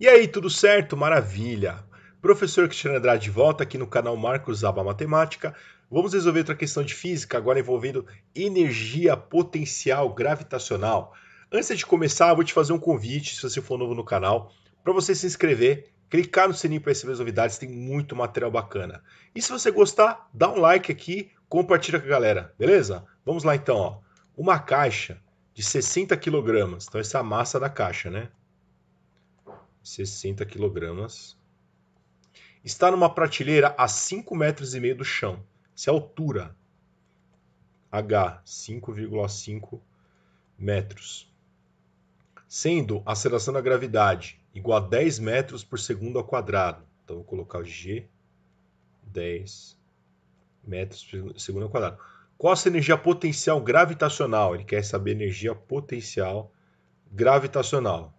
E aí, tudo certo? Maravilha! Professor Cristiano Andrade de volta aqui no canal Marcos Aba Matemática. Vamos resolver outra questão de física, agora envolvendo energia potencial gravitacional. Antes de começar, eu vou te fazer um convite, se você for novo no canal, para você se inscrever, clicar no sininho para receber as novidades, tem muito material bacana. E se você gostar, dá um like aqui, compartilha com a galera, beleza? Vamos lá então, ó. Uma caixa de 60 kg, então essa é a massa da caixa, né? 60 kg. Está numa prateleira a 5,5 metros do chão. Essa é a altura. H, 5,5 metros. Sendo a aceleração da gravidade igual a 10 metros por segundo ao quadrado. Então, vou colocar G, 10 metros por segundo ao quadrado. Qual a sua energia potencial gravitacional? Ele quer saber energia potencial gravitacional.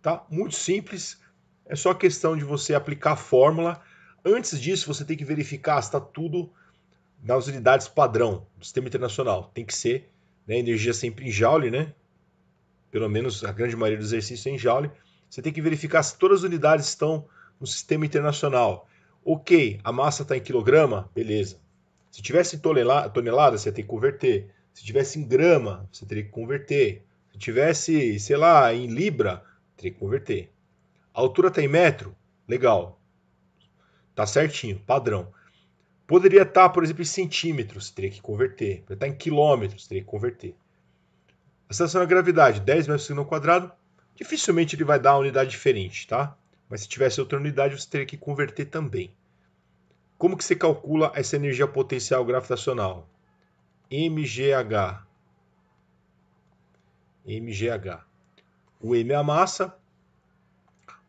Tá? Muito simples. É só questão de você aplicar a fórmula. Antes disso, você tem que verificar se está tudo nas unidades padrão do sistema internacional. Tem que ser, né, energia sempre em joule, né? Pelo menos a grande maioria do exercício é em joule. Você tem que verificar se todas as unidades estão no sistema internacional. Ok, a massa está em quilograma? Beleza. Se tivesse em tonelada, você tem que converter. Se tivesse em grama, você teria que converter. Se tivesse, sei lá, em libra, teria que converter. A altura está em metro? Legal. Tá certinho, padrão. Poderia estar, por exemplo, em centímetros, teria que converter. Poderia estar em quilômetros, teria que converter. A aceleração da gravidade, 10 metros por segundo ao quadrado, dificilmente ele vai dar uma unidade diferente, tá? Mas se tivesse outra unidade, você teria que converter também. Como que você calcula essa energia potencial gravitacional? MGH. MGH. O M é a massa,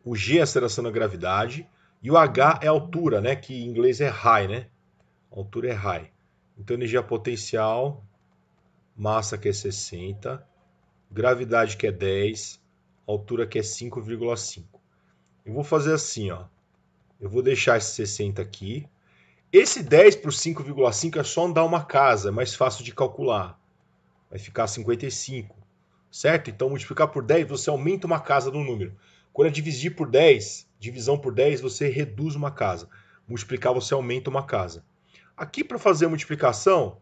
o G é a aceleração da gravidade e o H é a altura, né? Que em inglês é high, né? A altura é high. Então, energia potencial, massa que é 60, gravidade que é 10, altura que é 5,5. Eu vou fazer assim, ó. Eu vou deixar esse 60 aqui. Esse 10 por 5,5 é só andar uma casa, é mais fácil de calcular. Vai ficar 55, certo? Então, multiplicar por 10, você aumenta uma casa no número. Quando é dividir por 10, divisão por 10, você reduz uma casa. Multiplicar, você aumenta uma casa. Aqui, para fazer a multiplicação,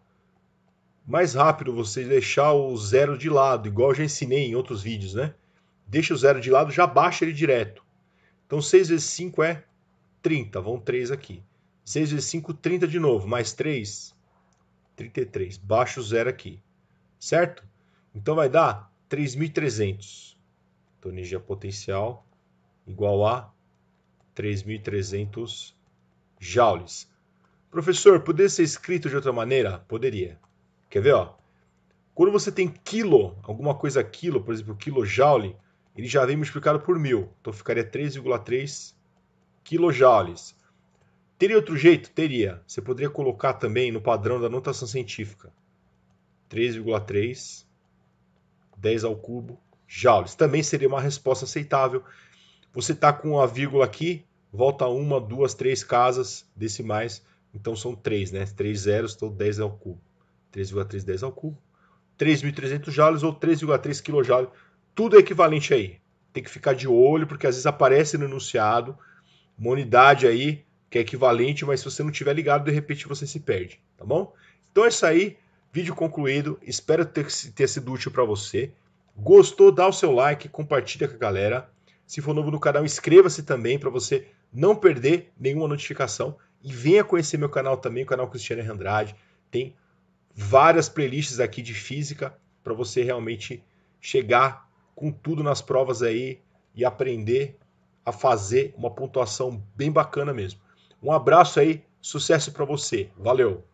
mais rápido você deixar o zero de lado, igual eu já ensinei em outros vídeos, né? Deixa o zero de lado, já baixa ele direto. Então, 6 vezes 5 é 30, vão 3 aqui. 6 vezes 5, 30 de novo, mais 3, 33. Baixa o zero aqui, certo? Então, vai dar 3.300. Então, energia potencial igual a 3.300 joules. Professor, poderia ser escrito de outra maneira? Poderia. Quer ver, ó? Quando você tem quilo, alguma coisa quilo, por exemplo, quilojoule, ele já vem multiplicado por 1.000. Então, ficaria 3,3 quilojoules. Teria outro jeito? Teria. Você poderia colocar também no padrão da notação científica. 3,3, 10 ao cubo. Joules. Também seria uma resposta aceitável. Você está com a vírgula aqui, volta uma, duas, três casas, decimais, então são 3, né? 3 zeros, então 10 ao cubo. 3,3, 10 ao cubo. 3.300 joules ou 3,3 quilojoules. Tudo é equivalente aí. Tem que ficar de olho, porque às vezes aparece no enunciado uma unidade aí que é equivalente, mas se você não estiver ligado, de repente você se perde, tá bom? Então é isso aí. Vídeo concluído. Espero ter sido útil para você. Gostou? Dá o seu like, compartilha com a galera. Se for novo no canal, inscreva-se também para você não perder nenhuma notificação. E venha conhecer meu canal também, o canal Cristiano R. Andrade. Tem várias playlists aqui de física para você realmente chegar com tudo nas provas aí e aprender a fazer uma pontuação bem bacana mesmo. Um abraço aí, sucesso para você. Valeu!